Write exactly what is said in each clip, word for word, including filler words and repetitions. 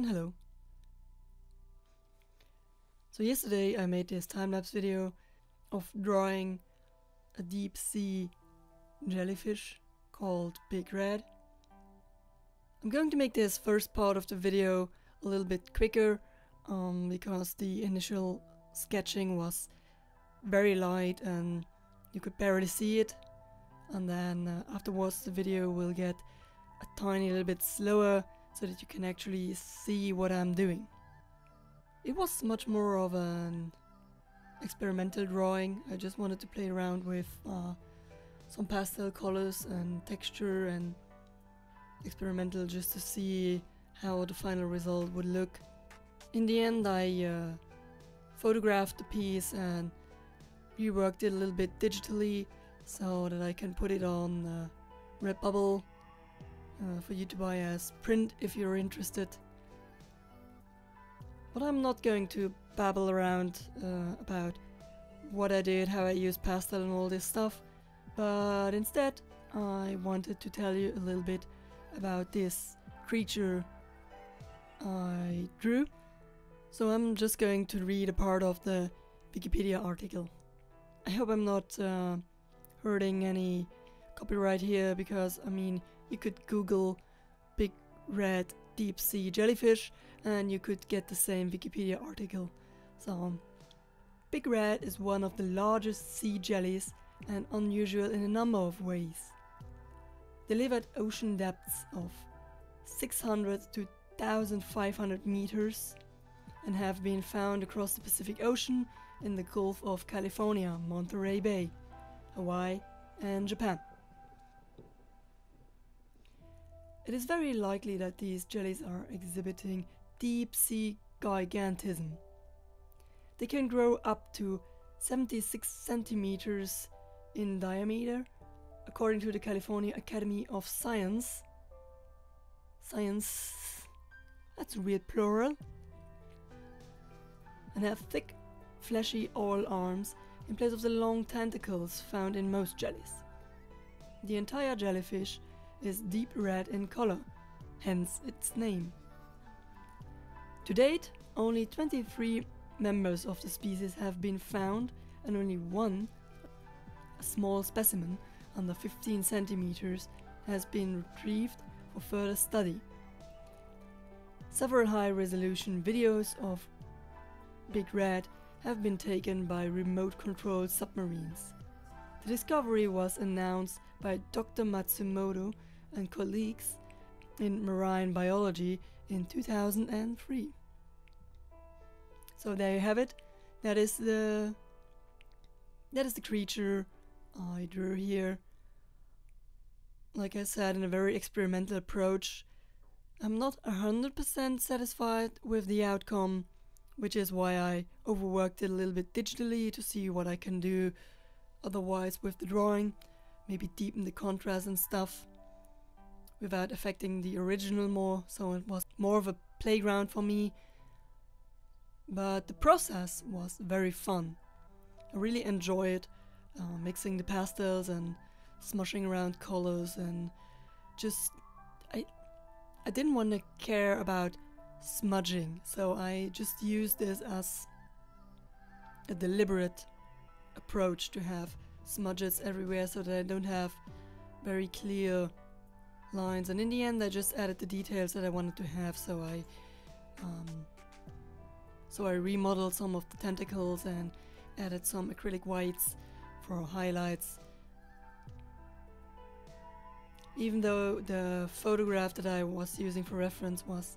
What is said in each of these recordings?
And hello. So yesterday I made this time-lapse video of drawing a deep-sea jellyfish called Big Red. I'm going to make this first part of the video a little bit quicker um, because the initial sketching was very light and you could barely see it, and then uh, afterwards the video will get a tiny little bit slower so that you can actually see what I'm doing. It was much more of an experimental drawing. I just wanted to play around with uh, some pastel colors and texture and experimental, just to see how the final result would look. In the end I uh, photographed the piece and reworked it a little bit digitally so that I can put it on uh, Redbubble uh, for you to buy as print if you're interested. But I'm not going to babble around uh, about what I did, how I used pastel and all this stuff, but instead I wanted to tell you a little bit about this creature I drew. So I'm just going to read a part of the Wikipedia article. I hope I'm not uh, hurting any copyright here, because I mean, you could Google Big Red deep sea jellyfish and you could get the same Wikipedia article. So, Big Red is one of the largest sea jellies and unusual in a number of ways. They live at ocean depths of six hundred to one thousand five hundred meters and have been found across the Pacific Ocean, in the Gulf of California, Monterey Bay, Hawaii and Japan. It is very likely that these jellies are exhibiting deep-sea gigantism. They can grow up to seventy-six centimeters in diameter, according to the California Academy of Science. Science, that's a weird plural. And have thick, fleshy oil arms in place of the long tentacles found in most jellies. The entire jellyfish is deep red in color, hence its name. To date, only twenty-three members of the species have been found, and only one, a small specimen, under fifteen centimeters, has been retrieved for further study. Several high-resolution videos of Big Red have been taken by remote-controlled submarines. The discovery was announced by Doctor Matsumoto and colleagues in marine biology in two thousand three. So there you have it. That is the that is the creature I drew here. Like I said, in a very experimental approach. I'm not a hundred percent satisfied with the outcome, which is why I overworked it a little bit digitally to see what I can do otherwise with the drawing, maybe deepen the contrast and stuff without affecting the original more, so it was more of a playground for me. But the process was very fun. I really enjoy it, uh, mixing the pastels and smushing around colors, and just I, I didn't want to care about smudging, so I just used this as a deliberate approach to have smudges everywhere so that I don't have very clear lines. And in the end I just added the details that I wanted to have, so I um, so I remodeled some of the tentacles and added some acrylic whites for highlights. Even though the photograph that I was using for reference was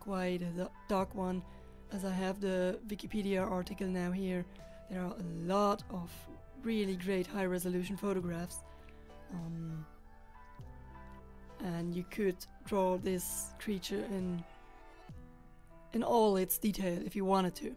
quite a dark one, as I have the Wikipedia article now here, there are a lot of really great high-resolution photographs, um, and you could draw this creature in in all its detail if you wanted to.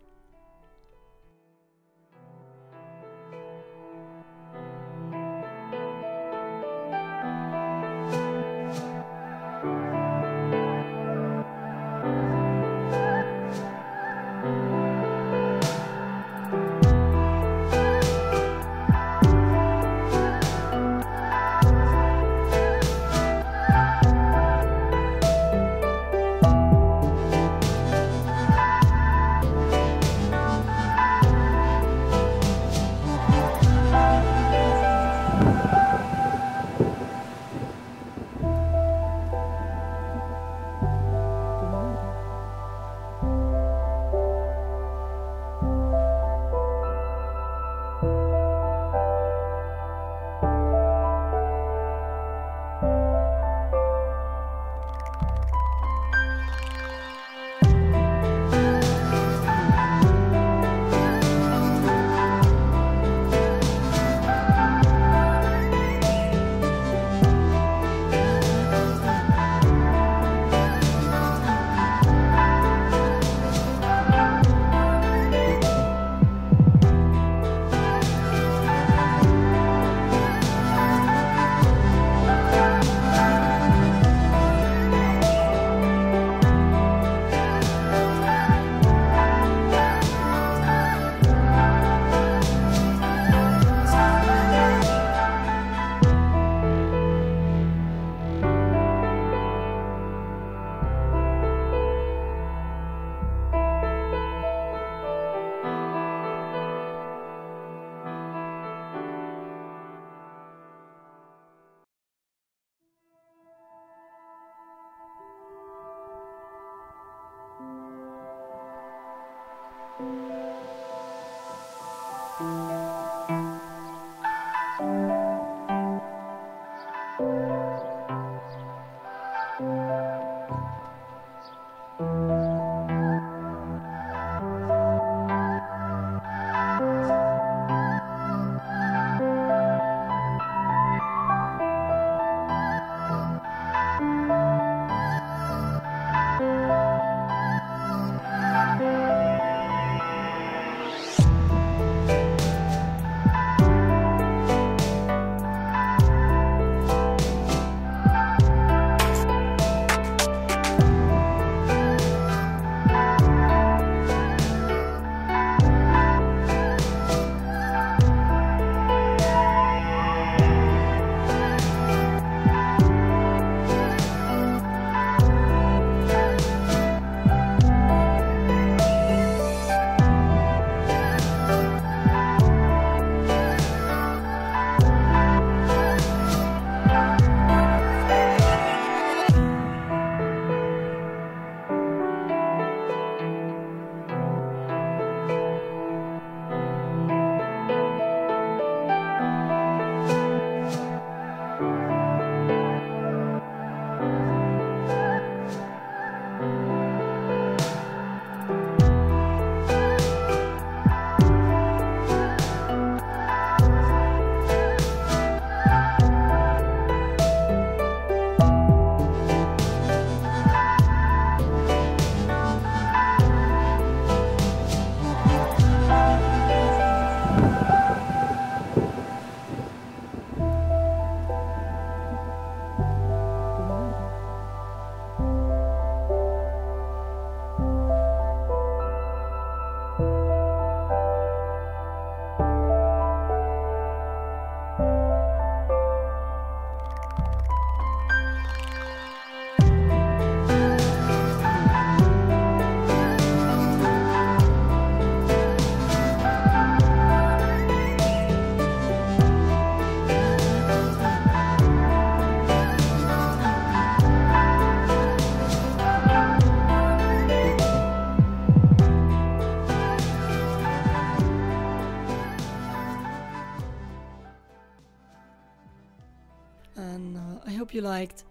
And uh, I hope you liked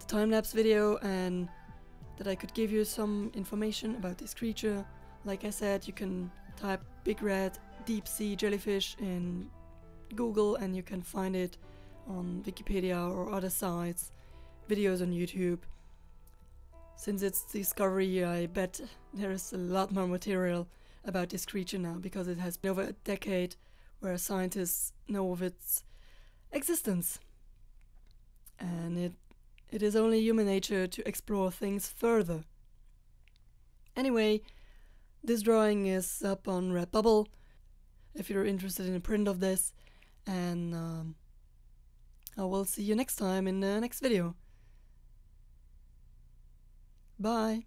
the time-lapse video and that I could give you some information about this creature. Like I said, you can type Big Red deep sea jellyfish in Google and you can find it on Wikipedia or other sites, videos on YouTube. Since its discovery, I bet there is a lot more material about this creature now, because it has been over a decade where scientists know of its existence. And it, it is only human nature to explore things further. Anyway, this drawing is up on Redbubble, if you're interested in a print of this, and um, I will see you next time in the next video. Bye!